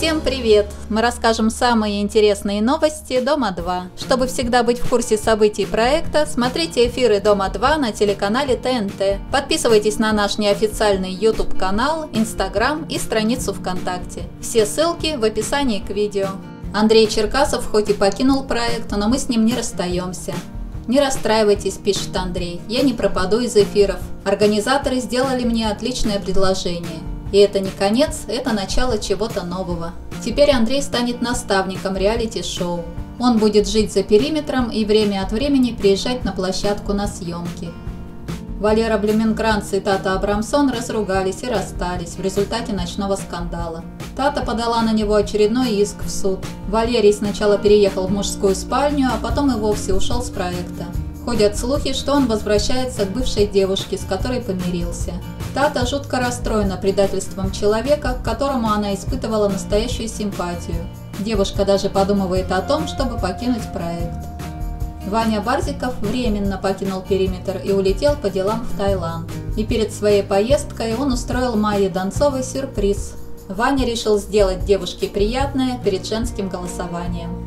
Всем привет! Мы расскажем самые интересные новости Дома-2. Чтобы всегда быть в курсе событий проекта, смотрите эфиры Дома-2 на телеканале ТНТ. Подписывайтесь на наш неофициальный YouTube-канал, Instagram и страницу ВКонтакте. Все ссылки в описании к видео. Андрей Черкасов хоть и покинул проект, но мы с ним не расстаемся. «Не расстраивайтесь», – пишет Андрей, – «я не пропаду из эфиров. Организаторы сделали мне отличное предложение. И это не конец, это начало чего-то нового». Теперь Андрей станет наставником реалити-шоу. Он будет жить за периметром и время от времени приезжать на площадку на съемки. Валера Блюменкранц и Тата Абрамсон разругались и расстались в результате ночного скандала. Тата подала на него очередной иск в суд. Валерий сначала переехал в мужскую спальню, а потом и вовсе ушел с проекта. Ходят слухи, что он возвращается к бывшей девушке, с которой помирился. Тата жутко расстроена предательством человека, к которому она испытывала настоящую симпатию. Девушка даже подумывает о том, чтобы покинуть проект. Ваня Барзиков временно покинул периметр и улетел по делам в Таиланд. И перед своей поездкой он устроил Майе Донцовой сюрприз. Ваня решил сделать девушке приятное перед женским голосованием.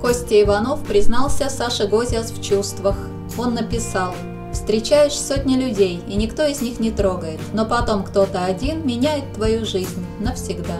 Костя Иванов признался Саше Гозиас в чувствах. Он написал: «Встречаешь сотни людей, и никто из них не трогает, но потом кто-то один меняет твою жизнь навсегда».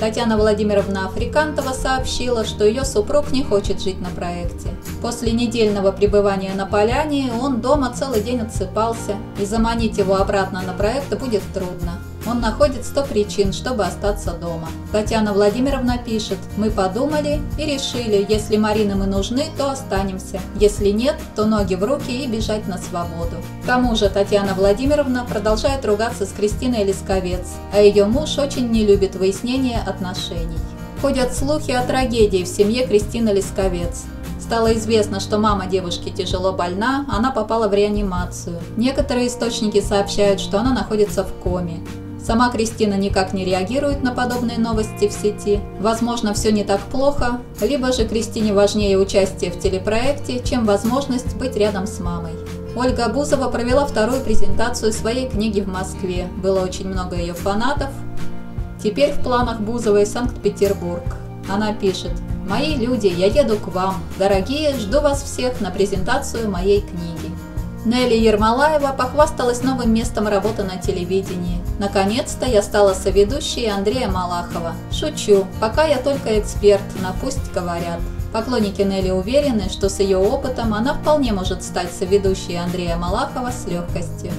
Татьяна Владимировна Африкантова сообщила, что ее супруг не хочет жить на проекте. После недельного пребывания на поляне он дома целый день отсыпался, и заманить его обратно на проект будет трудно. Он находит 100 причин, чтобы остаться дома. Татьяна Владимировна пишет: «Мы подумали и решили, если Марина мы нужны, то останемся. Если нет, то ноги в руки и бежать на свободу». К тому же Татьяна Владимировна продолжает ругаться с Кристиной Лясковец, а ее муж очень не любит выяснения отношений. Ходят слухи о трагедии в семье Кристины Лясковец. Стало известно, что мама девушки тяжело больна, она попала в реанимацию. Некоторые источники сообщают, что она находится в коме. Сама Кристина никак не реагирует на подобные новости в сети. Возможно, все не так плохо, либо же Кристине важнее участие в телепроекте, чем возможность быть рядом с мамой. Ольга Бузова провела вторую презентацию своей книги в Москве. Было очень много ее фанатов. Теперь в планах Бузовой Санкт-Петербург. Она пишет: «Мои люди, я еду к вам. Дорогие, жду вас всех на презентацию моей книги». Нелли Ермолаева похвасталась новым местом работы на телевидении. «Наконец-то я стала соведущей Андрея Малахова. Шучу, пока я только эксперт, но пусть говорят». Поклонники Нелли уверены, что с ее опытом она вполне может стать соведущей Андрея Малахова с легкостью.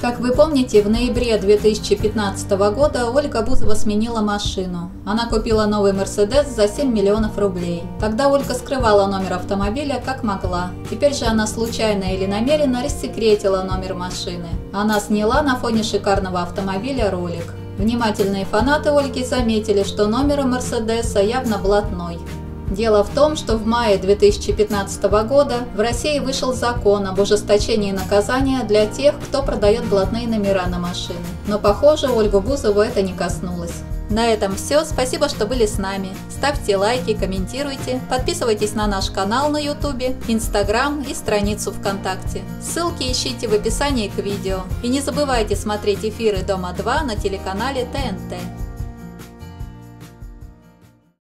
Как вы помните, в ноябре 2015 года Ольга Бузова сменила машину. Она купила новый Мерседес за 7 миллионов рублей. Тогда Ольга скрывала номер автомобиля как могла. Теперь же она случайно или намеренно рассекретила номер машины. Она сняла на фоне шикарного автомобиля ролик. Внимательные фанаты Ольги заметили, что номер у Мерседеса явно блатной. Дело в том, что в мае 2015 года в России вышел закон об ужесточении наказания для тех, кто продает блатные номера на машины. Но, похоже, Ольгу Бузову это не коснулось. На этом все. Спасибо, что были с нами. Ставьте лайки, комментируйте, подписывайтесь на наш канал на YouTube, Instagram и страницу ВКонтакте. Ссылки ищите в описании к видео. И не забывайте смотреть эфиры Дома-2 на телеканале ТНТ.